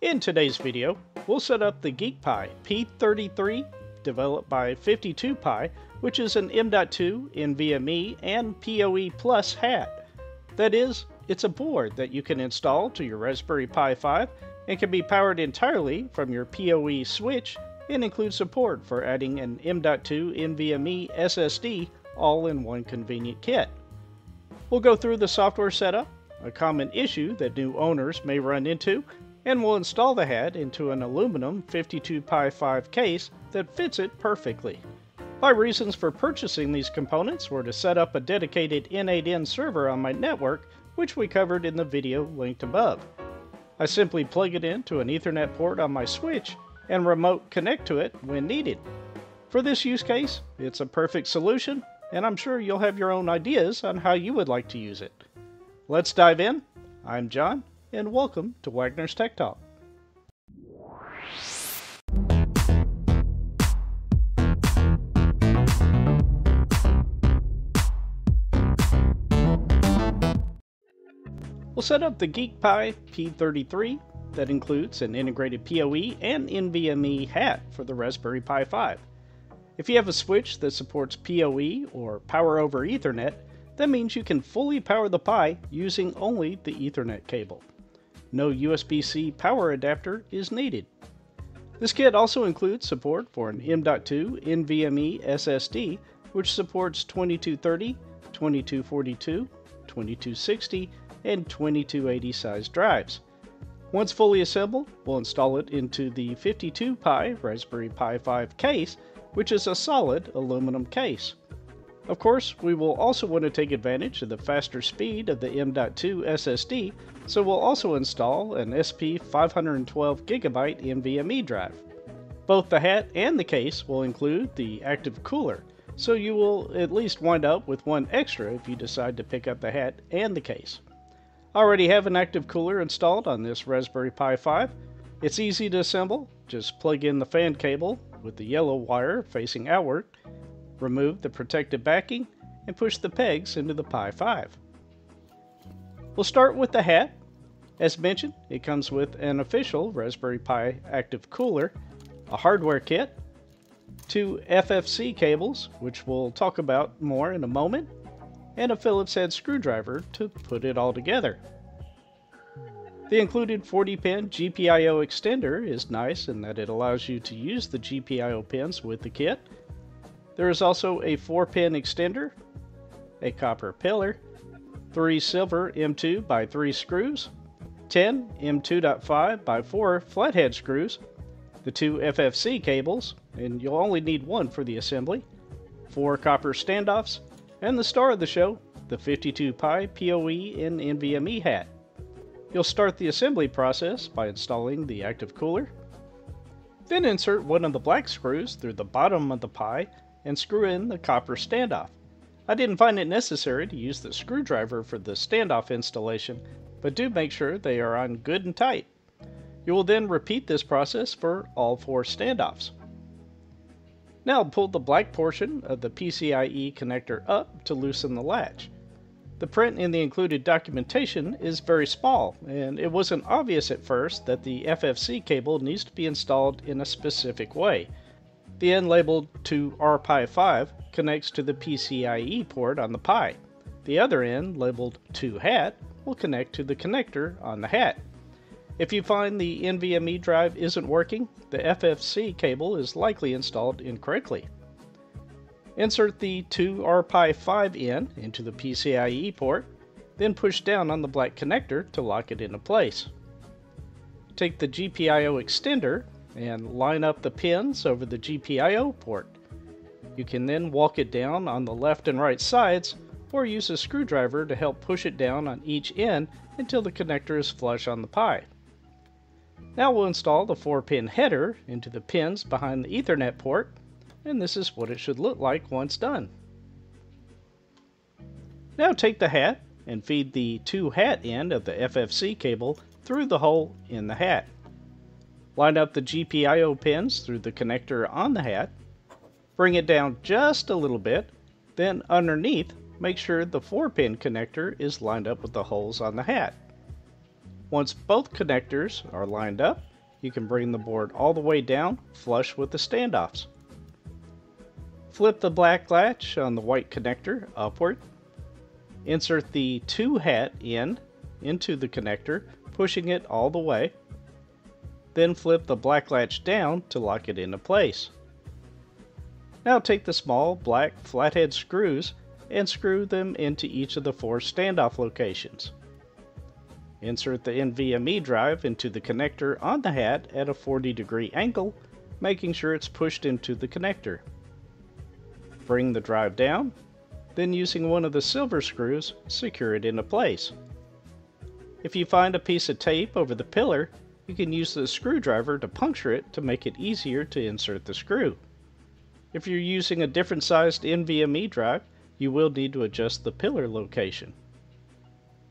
In today's video, we'll set up the GeeekPi P33 developed by 52Pi, which is an M.2, NVMe, and PoE+ HAT. That is, it's a board that you can install to your Raspberry Pi 5 and can be powered entirely from your PoE switch and includes support for adding an M.2 NVMe SSD all in one convenient kit. We'll go through the software setup, a common issue that new owners may run into, and we'll install the HAT into an aluminum 52Pi 5 case that fits it perfectly. My reasons for purchasing these components were to set up a dedicated N8N server on my network, which we covered in the video linked above. I simply plug it into an Ethernet port on my switch and remote connect to it when needed. For this use case, it's a perfect solution, and I'm sure you'll have your own ideas on how you would like to use it. Let's dive in. I'm John, and welcome to Wagner's Tech Talk. We'll set up the GeeekPi P33 that includes an integrated PoE and NVMe HAT for the Raspberry Pi 5. If you have a switch that supports PoE or Power over Ethernet, that means you can fully power the Pi using only the Ethernet cable. No USB-C power adapter is needed. This kit also includes support for an M.2 NVMe SSD, which supports 2230, 2242, 2260, and 2280 size drives. Once fully assembled, we'll install it into the 52Pi Raspberry Pi 5 case, which is a solid aluminum case. Of course, we will also want to take advantage of the faster speed of the M.2 SSD, so we'll also install an SP512GB NVMe drive. Both the HAT and the case will include the active cooler, so you will at least wind up with one extra if you decide to pick up the HAT and the case. I already have an active cooler installed on this Raspberry Pi 5. It's easy to assemble. Just plug in the fan cable with the yellow wire facing outward, remove the protective backing, and push the pegs into the Pi 5. We'll start with the HAT. As mentioned, it comes with an official Raspberry Pi active cooler, a hardware kit, two FFC cables, which we'll talk about more in a moment, and a Phillips head screwdriver to put it all together. The included 40-pin GPIO extender is nice in that it allows you to use the GPIO pins with the kit. There is also a 4-pin extender, a copper pillar, 3 silver M2 by 3 screws, 10 M2.5 by 4 flathead screws, the 2 FFC cables, and you'll only need one for the assembly, 4 copper standoffs, and the star of the show, the 52Pi PoE and NVMe HAT. You'll start the assembly process by installing the active cooler, then insert one of the black screws through the bottom of the Pi and screw in the copper standoff. I didn't find it necessary to use the screwdriver for the standoff installation, but do make sure they are on good and tight. You will then repeat this process for all 4 standoffs. Now pull the black portion of the PCIe connector up to loosen the latch. The print in the included documentation is very small, and it wasn't obvious at first that the FFC cable needs to be installed in a specific way. The end labeled to RPi5 connects to the PCIe port on the Pi. The other end, labeled to HAT, will connect to the connector on the HAT. If you find the NVMe drive isn't working, the FFC cable is likely installed incorrectly. Insert the 2RPi5 end into the PCIe port, then push down on the black connector to lock it into place. Take the GPIO extender and line up the pins over the GPIO port. You can then walk it down on the left and right sides, or use a screwdriver to help push it down on each end until the connector is flush on the Pi. Now we'll install the 4-pin header into the pins behind the Ethernet port, and this is what it should look like once done. Now take the HAT and feed the 2HAT end of the FFC cable through the hole in the HAT. Line up the GPIO pins through the connector on the HAT, bring it down just a little bit, then underneath make sure the 4-pin connector is lined up with the holes on the HAT. Once both connectors are lined up, you can bring the board all the way down flush with the standoffs. Flip the black latch on the white connector upward. Insert the 2 HAT end into the connector, pushing it all the way. Then flip the black latch down to lock it into place. Now take the small black flathead screws and screw them into each of the 4 standoff locations. Insert the NVMe drive into the connector on the HAT at a 40-degree angle, making sure it's pushed into the connector. Bring the drive down, then using one of the silver screws, secure it into place. If you find a piece of tape over the pillar, you can use the screwdriver to puncture it to make it easier to insert the screw. If you're using a different sized NVMe drive, you will need to adjust the pillar location.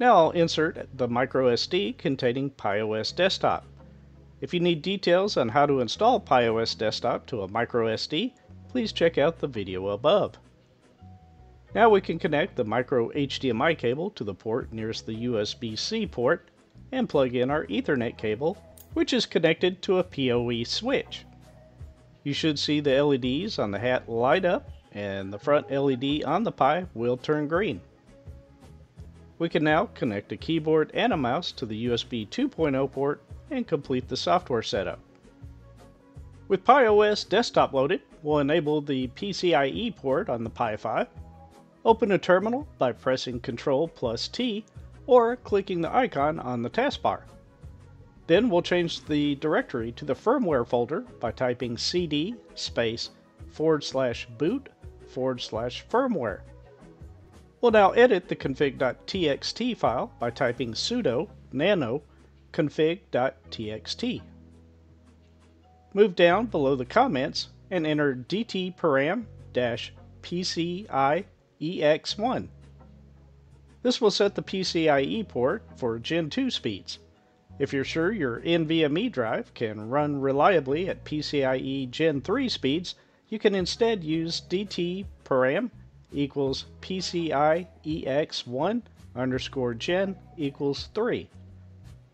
Now I'll insert the microSD containing PiOS Desktop. If you need details on how to install PiOS Desktop to a microSD, please check out the video above. Now we can connect the micro HDMI cable to the port nearest the USB-C port and plug in our Ethernet cable, which is connected to a PoE switch. You should see the LEDs on the HAT light up, and the front LED on the Pi will turn green. We can now connect a keyboard and a mouse to the USB 2.0 port and complete the software setup. With PiOS Desktop loaded, we'll enable the PCIe port on the Pi 5. Open a terminal by pressing Ctrl+T or clicking the icon on the taskbar. Then we'll change the directory to the firmware folder by typing cd /boot/firmware. We'll now edit the config.txt file by typing sudo nano config.txt. Move down below the comments and enter dtparam-PCIex1. This will set the PCIe port for Gen 2 speeds. If you're sure your NVMe drive can run reliably at PCIe Gen 3 speeds, you can instead use dtparam = PCIex1_gen = 3.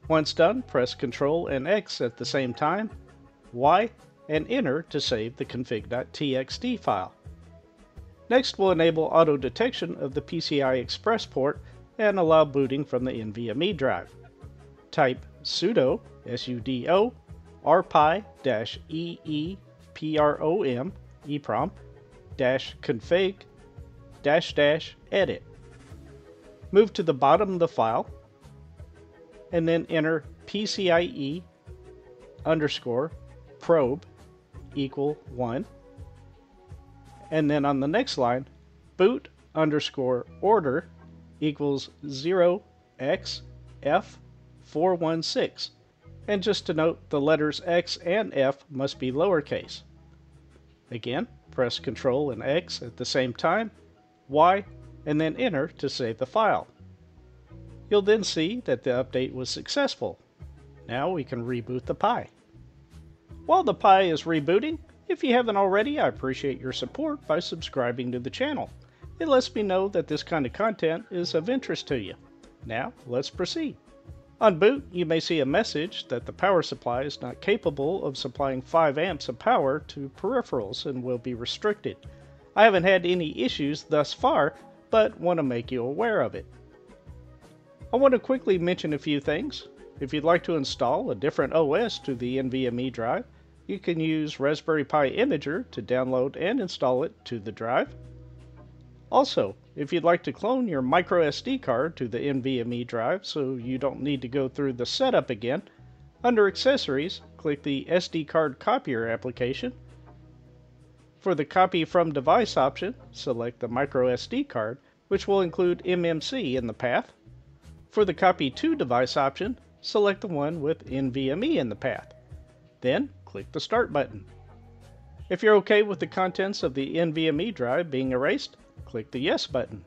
Once done, press Ctrl and X at the same time, Y, and enter to save the config.txt file. Next, we'll enable auto detection of the PCI Express port and allow booting from the NVMe drive. Type sudo rpi -eeprom -config -edit. Move to the bottom of the file and then enter PCIe_probe = 1. And then on the next line, boot_order = 0xF416. And just to note, the letters X and F must be lowercase. Again, press Ctrl and X at the same time, Y, and then enter to save the file. You'll then see that the update was successful. Now we can reboot the Pi. While the Pi is rebooting, if you haven't already, I appreciate your support by subscribing to the channel. It lets me know that this kind of content is of interest to you. Now, let's proceed. On boot, you may see a message that the power supply is not capable of supplying 5 amps of power to peripherals and will be restricted. I haven't had any issues thus far, but want to make you aware of it. I want to quickly mention a few things. If you'd like to install a different OS to the NVMe drive, you can use Raspberry Pi Imager to download and install it to the drive. Also, if you'd like to clone your microSD card to the NVMe drive so you don't need to go through the setup again, under Accessories, click the SD Card Copier application. For the Copy From Device option, select the microSD card, which will include MMC in the path. For the Copy To Device option, select the one with NVMe in the path. Then, click the Start button. If you're okay with the contents of the NVMe drive being erased, click the Yes button.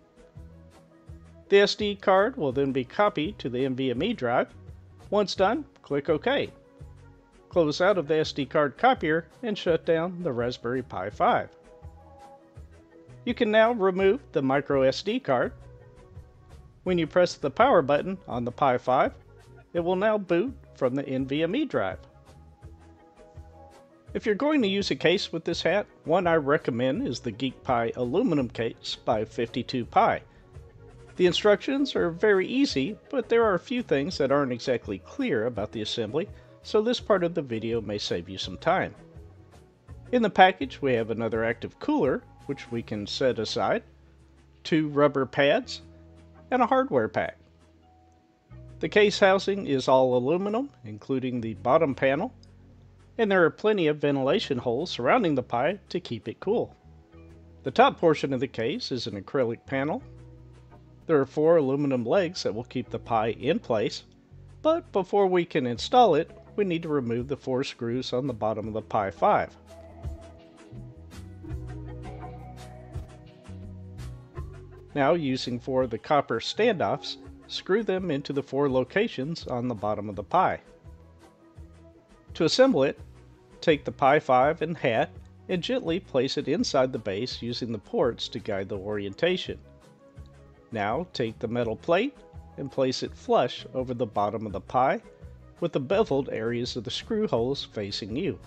The SD card will then be copied to the NVMe drive. Once done, click OK. Close out of the SD card copier and shut down the Raspberry Pi 5. You can now remove the microSD card. When you press the power button on the Pi 5, It will now boot from the NVMe drive. If you're going to use a case with this HAT, one I recommend is the GeeekPi aluminum case by 52Pi. The instructions are very easy, but there are a few things that aren't exactly clear about the assembly, so this part of the video may save you some time. In the package we have another active cooler, which we can set aside, two rubber pads, and a hardware pack. The case housing is all aluminum, including the bottom panel, and there are plenty of ventilation holes surrounding the Pi to keep it cool. The top portion of the case is an acrylic panel. There are four aluminum legs that will keep the Pi in place, but before we can install it, we need to remove the four screws on the bottom of the Pi 5. Now, using four of the copper standoffs, screw them into the four locations on the bottom of the Pi. To assemble it, take the Pi 5 and HAT and gently place it inside the base using the ports to guide the orientation. Now take the metal plate and place it flush over the bottom of the Pi with the beveled areas of the screw holes facing you.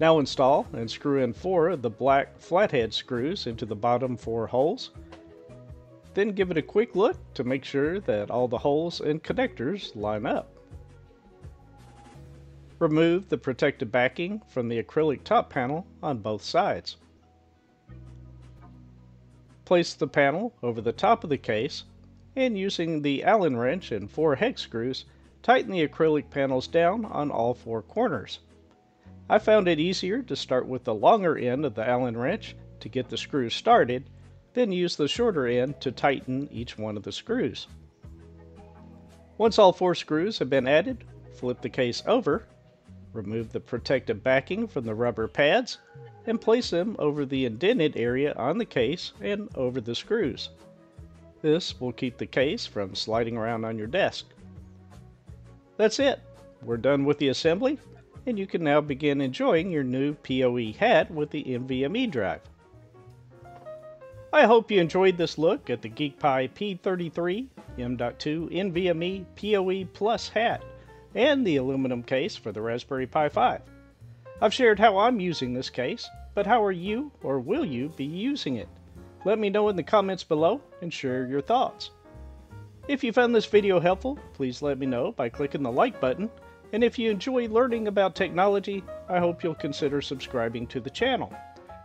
Now install and screw in four of the black flathead screws into the bottom four holes. Then give it a quick look to make sure that all the holes and connectors line up. Remove the protective backing from the acrylic top panel on both sides. Place the panel over the top of the case, and using the Allen wrench and four hex screws, tighten the acrylic panels down on all four corners. I found it easier to start with the longer end of the Allen wrench to get the screws started, then use the shorter end to tighten each one of the screws. Once all four screws have been added, flip the case over. Remove the protective backing from the rubber pads and place them over the indented area on the case and over the screws. This will keep the case from sliding around on your desk. That's it. We're done with the assembly, and you can now begin enjoying your new PoE HAT with the NVMe drive. I hope you enjoyed this look at the GeeekPi P33 M.2 NVMe PoE+ HAT and the aluminum case for the Raspberry Pi 5. I've shared how I'm using this case, but how are you or will you be using it? Let me know in the comments below and share your thoughts. If you found this video helpful, please let me know by clicking the like button, and if you enjoy learning about technology, I hope you'll consider subscribing to the channel.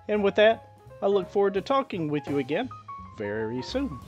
And with that, I look forward to talking with you again very soon.